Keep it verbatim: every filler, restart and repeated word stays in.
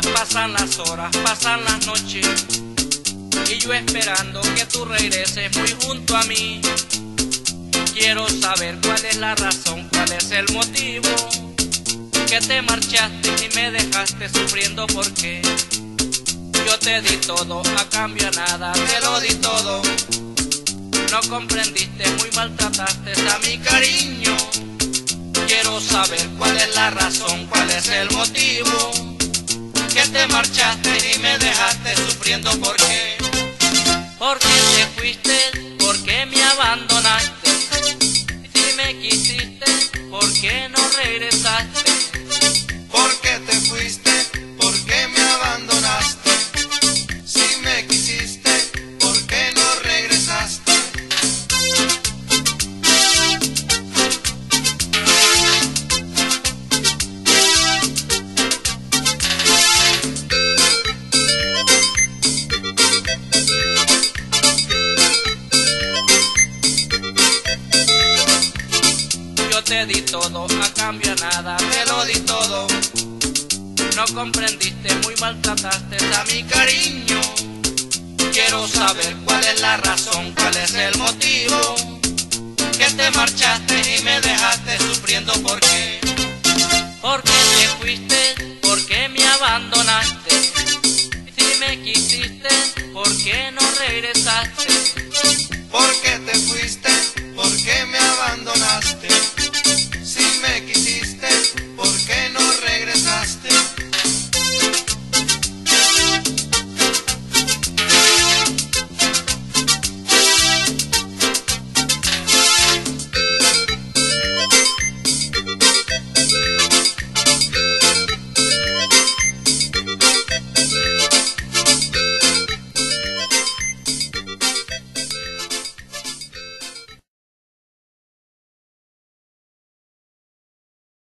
días, pasan las horas, pasan las noches, y yo esperando que tú regreses muy junto a mí. Quiero saber cuál es la razón, cuál es el motivo que te marchaste y me dejaste sufriendo, porque yo te di todo, a cambio a nada, te lo di todo. No comprendiste, muy maltrataste a mi cariño. Quiero saber cuál es la razón, cuál es el motivo que te marchaste y me dejaste sufriendo, porque porque te fuiste, porque me abandonaste. Si me quisiste, ¿por qué no regresaste? Porque te fuiste, porque me abandonaste. Si me quisiste, ¿por qué no regresaste? Te di todo, a cambio a nada, te lo di todo. No comprendiste, muy maltrataste a mi cariño. Quiero saber cuál es la razón, cuál es el motivo que te marchaste y me dejaste sufriendo.